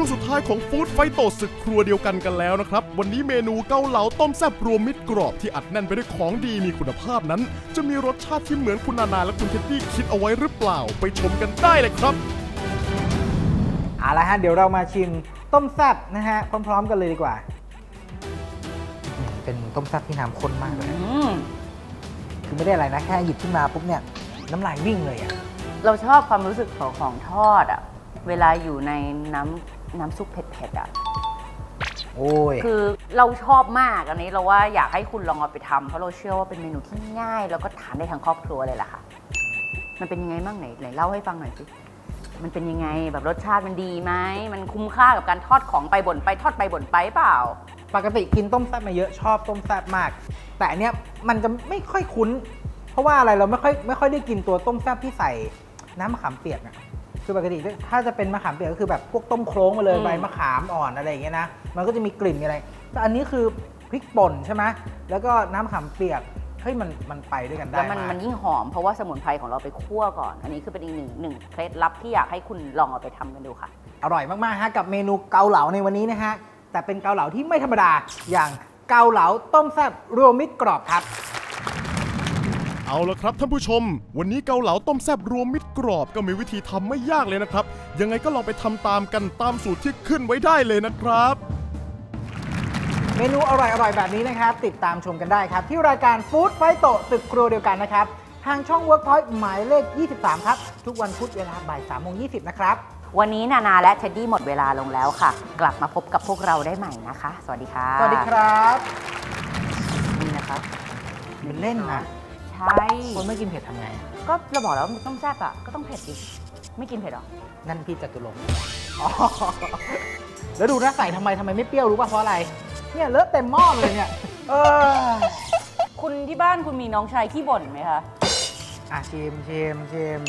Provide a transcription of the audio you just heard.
ช่วงสุดท้ายของฟู้ดไฟโต้ศึกครัวเดียวกันกันแล้วนะครับวันนี้เมนูเกาเหลาต้มแซ่บรวมมิตรกรอบที่อัดแน่นไปด้วยของดีมีคุณภาพนั้นจะมีรสชาติที่เหมือนคุณนานาและคุณเท็ดดี้คิดเอาไว้หรือเปล่าไปชมกันได้เลยครับเอาละฮะเดี๋ยวเรามาชิมต้มแซ่บนะฮะพร้อมๆกันเลยดีกว่าเป็นต้มแซ่บที่น้ำข้นมากเลยคือไม่ได้อะไรนะแค่หยิบขึ้นมาปุ๊บเนี่ยน้ำลายวิ่งเลยอ่ะเราชอบความรู้สึกของทอดอ่ะเวลาอยู่ในน้ำซุปเผ็ดๆอ่ะโอ้ยคือเราชอบมากอันนี้เราว่าอยากให้คุณลองเอาไปทำเพราะเราเชื่อว่าเป็นเมนูที่ง่ายแล้วก็ทานได้ทั้งครอบครัวเลยล่ะค่ะมันเป็นยังไงบ้างไหนเล่าให้ฟังหน่อยสิมันเป็นยังไงแบบรสชาติมันดีไหมมันคุ้มค่ากับการทอดของไปบ่นไปทอดไปบ่นไปเปล่าปกติกินต้มแซ่บมาเยอะชอบต้มแซ่บมากแต่อันเนี้ยมันจะไม่ค่อยคุ้นเพราะว่าอะไรเราไม่ค่อยได้กินตัวต้มแซ่บที่ใส่น้ำมะขามเปียกอ่ะคือปกติถ้าจะเป็นมะขามเปียกก็คือแบบพวกต้มโคลงมาเลยใบมะขามอ่อนอะไรอย่างเงี้ยนะมันก็จะมีกลิ่นอะไรแต่อันนี้คือพริกป่นใช่ไหมแล้วก็น้ำมะขามเปียกเฮ้ยมันไปด้วยกันได้แล้วมันยิ่งหอมเพราะว่าสมุนไพรของเราไปคั่วก่อนอันนี้คือเป็นอีกหนึ่งเคล็ดลับที่อยากให้คุณลองเอาไปทำกันดูค่ะอร่อยมากๆฮะกับเมนูเกาเหลาในวันนี้นะฮะแต่เป็นเกาเหลาที่ไม่ธรรมดาอย่างเกาเหลาต้มแซ่บรวมมิตรกรอบครับเอาละครับท่านผู้ชมวันนี้เกาเหลาต้มแซ่บรวมมิตรกรอบก็มีวิธีทำไม่ยากเลยนะครับยังไงก็ลองไปทำตามกันตามสูตรที่ขึ้นไว้ได้เลยนะครับเมนูอร่อยๆแบบนี้นะครับติดตามชมกันได้ครับที่รายการฟู้ดไฟโต้ศึกครัวเดียวกันนะครับทางช่อง Workpoint หมายเลข 23 ครับทุกวันพุธเวลาบ่าย 3:20 นะครับวันนี้นานาและเท็ดดี้หมดเวลาลงแล้วค่ะกลับมาพบกับพวกเราได้ใหม่นะคะสวัสดีค่ะสวัสดีครับนี่นะครับเล่นนะคนไม่กินเผ็ดทำไงก็เราบอกแล้วมันต้องแซ่บอ่ะก็ต้องเผ็ดดิไม่กินเผ็ดหรอนั่นพี่จตุรงค์แล้วดูนะใส่ทำไมไม่เปรี้ยวรู้ป่ะเพราะอะไรเนี่ยเลอะเต็มหม้อเลยเนี่ยคุณที่บ้านคุณมีน้องชายขี้บ่นไหมคะอ่ะชิม